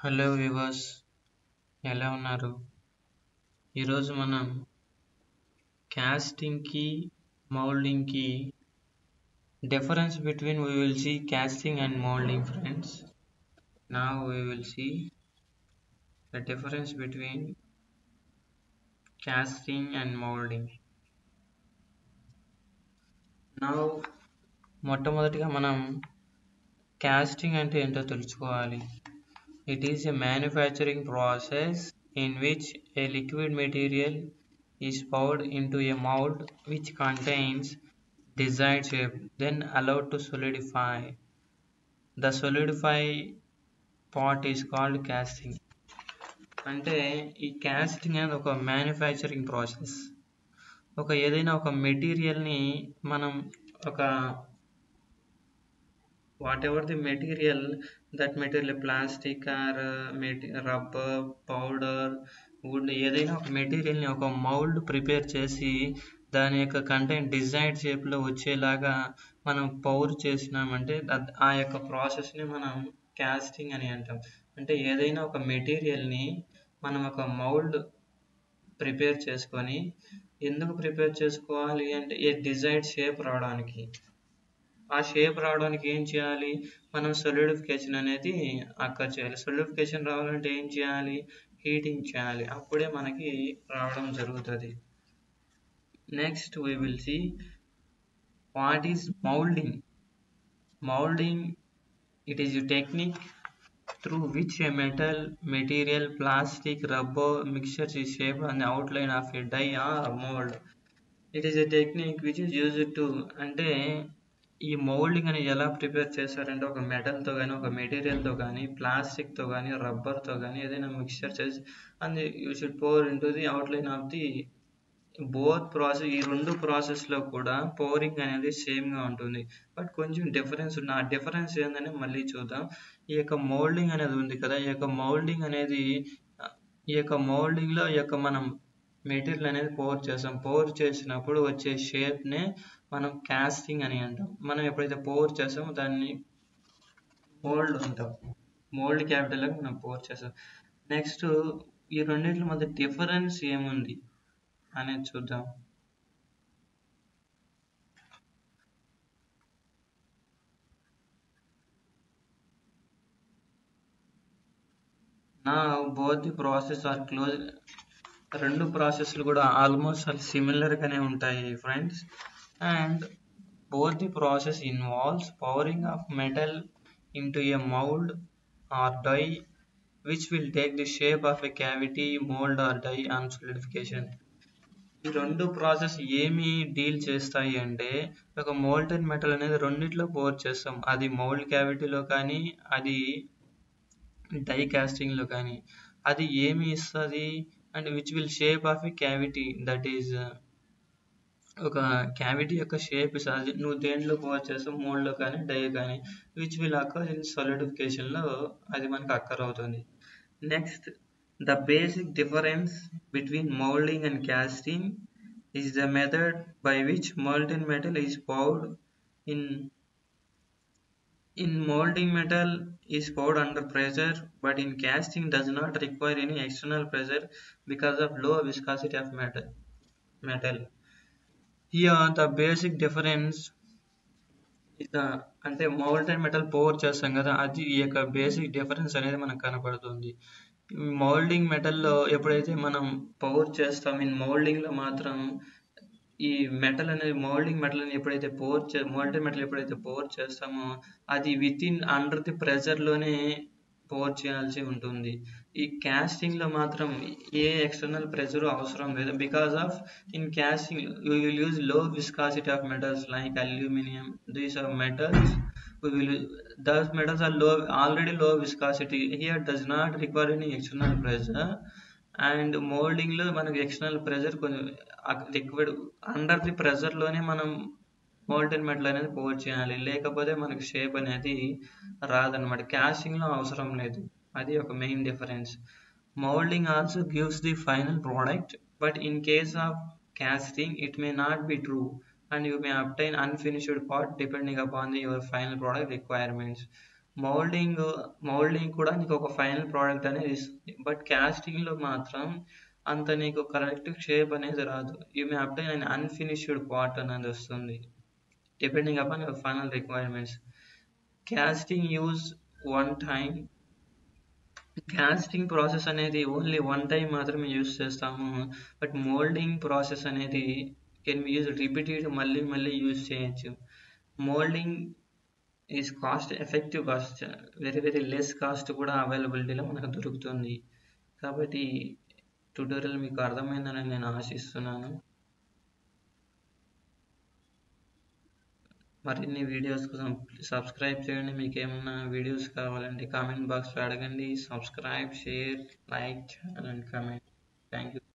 Hello viewers, ఎలా ఉన్నారు? ఈరోజు మనం క్యాస్టింగ్కి మౌల్డింగ్కి difference between we will see casting and moulding friends. నా we will see the difference between casting and moulding. నా మొట్టమొదటిగా మనం క్యాస్టింగ్ అంటే ఏంటో తెలుసుకోవాలి. It is a manufacturing process in which a liquid material is poured into a mold which contains desired shape, then allowed to solidify. The solidified part is called casting. అంటే ఈ casting అనేది ఒక manufacturing process. ఒక ఏదైనా ఒక మెటీరియల్ని మనం ఒక whatever the material, that material plastic or rubber, powder, wood, ఏదైనా ఒక మెటీరియల్ని ఒక మౌల్డ్ ప్రిపేర్ చేసి దాని యొక్క కంటెంట్ డిజైర్డ్ షేప్లో వచ్చేలాగా మనం పౌర్ చేసినామంటే ఆ యొక్క ప్రాసెస్ని మనం క్యాస్టింగ్ అని అంటాం. అంటే ఏదైనా ఒక మెటీరియల్ని మనం ఒక మౌల్డ్ ప్రిపేర్ చేసుకొని, ఎందుకు ప్రిపేర్ చేసుకోవాలి అంటే ఏ డిజైర్డ్ షేప్ రావడానికి. ఆ షేప్ రావడానికి ఏం చేయాలి? మనం సొలిడిఫికేషన్ అనేది అక్కడ చేయాలి. సొలిడిఫికేషన్ రావాలంటే ఏం చేయాలి? హీటింగ్ చేయాలి. అప్పుడే మనకి రావడం జరుగుతుంది. Next we will see what is moulding. Moulding it is a technique through which a metal, material, plastic, rubber mixtures ఈ shape and outline of a die or mould. It is a technique which is used to, అంటే ఈ moulding అనేది ఎలా prepare చేస్తారంటే ఒక మెటల్తో కానీ, ఒక మెటీరియల్తో కానీ, ప్లాస్టిక్తో కానీ, రబ్బర్తో కానీ ఏదైనా మిక్స్చర్ చేసి and you should pour into the outline of the both process. ఈ రెండు ప్రాసెస్లో కూడా పోరింగ్ అనేది సేమ్గా ఉంటుంది, బట్ కొంచెం డిఫరెన్స్ ఉంది. ఆ డిఫరెన్స్ ఏంటనే మళ్ళీ చూద్దాం. ఈ యొక్క మౌల్డింగ్ అనేది ఉంది కదా, ఈ యొక్క మౌల్డింగ్ అనేది, ఈ యొక్క మౌల్డింగ్లో ఈ యొక్క మనం మెటీరియల్ అనేది పోర్ చేస్తాం. పోర్ చేసినప్పుడు వచ్చే షేప్నే మనం క్యాస్టింగ్ అని అంటాం. మనం ఎప్పుడైతే పోర్ చేస్తామో దాన్ని మోల్డ్ అంటాం. మోల్డ్ క్యాపిటల్గా మనం పోర్ చేస్తాం. నెక్స్ట్ ఈ రెండింటి మధ్య డిఫరెన్స్ ఏముంది అనేది చూద్దాం. నా both the process are close. రెండు ప్రాసెస్లు కూడా ఆల్మోస్ట్ అలా సిమిలర్గానే ఉంటాయి friends. And both the process involves pouring of metal into a mold or die which will take the shape of a cavity, mold or die on solidification. ఈ రెండు process ఏమి deal చేస్తాయి అంటే, ఒక మోల్టెన్ మెటల్ అనేది రెండిట్లో pour చేస్తాం. అది మౌల్డ్ క్యావిటీలో కానీ, అది డై కాస్టింగ్లో కానీ. అది ఏమి ఇస్తుంది and which will shape of a cavity, that is ఒక క్యావిటీ యొక్క షేప్ ఇస్తుంది. నువ్వు దేంట్లో పోర్ చేస్తావు, మోల్డ్లో కానీ, డై కానీ, విచ్ విల్ అక్కర్ ఇన్ సొలిడిఫికేషన్లో అది మనకు అక్కర్ అవుతుంది. Next the basic difference between moulding and casting is the method by which molten metal is poured in in moulding metal is poured under pressure, but in casting does not require any external pressure because of low viscosity of metal. Here the basic difference is the, ante molten metal pour chestam kada, adi yeka basic difference anedi manaku kanapadutundi. Molding metal lo eppudaithe manam pour chestam, in molding lo matram ee metal anedi, molding metal ni eppudaithe pour chestam, molten metal eppudaithe pour chestamo adi within under the pressure lone pour చేయాల్సి ఉంటుంది. ఈ క్యాస్టింగ్లో మాత్రం ఏ external pressure అవసరం లేదు. Because of in casting we will use low viscosity of metals like aluminium, these are metals we will, those metals are low already low viscosity. Here does not require any external pressure. And మోల్డింగ్లో మనకు external pressure కొంచెం liquid under the ప్రెషర్లోనే మనం molten metal అనేది pour చేయాలి, లేకపోతే మనకు shape అనేది రాదనమాట. క్యాస్టింగ్లో అవసరం లేదు. అది ఒక main difference. Moulding also gives the final product, but in case of casting it may not be true and you may obtain unfinished part depending upon the your final product requirements. Moulding కూడా నీకు ఒక final product అనేది ఇస్తుంది. But క్యాస్టింగ్లో మాత్రం అంత నీకు correct shape అనేది రాదు. You may obtain and unfinished part అనేది వస్తుంది, depending upon your final requirements. Casting use one time, casting process అనేది ఓన్లీ వన్ టైం మాత్రమే యూజ్ చేస్తాము. బట్ మోల్డింగ్ ప్రాసెస్ అనేది కెన్ బి యూజ్ రిపీటెడ్, మళ్ళీ మళ్ళీ యూజ్ చేయొచ్చు. Moulding is cost effective, cost very very less cost కూడా అవైలబిలిటీలో మనకు దొరుకుతుంది. కాబట్టి ట్యూటోరియల్ మీకు అర్థమైందని నేను ఆశిస్తున్నాను. మరిన్ని వీడియోస్ కోసం సబ్స్క్రైబ్ చేయండి. మీకు ఏమన్నా వీడియోస్ కావాలంటే కామెంట్ బాక్స్లో అడగండి. Subscribe, share, like, channel and comment. Thank you.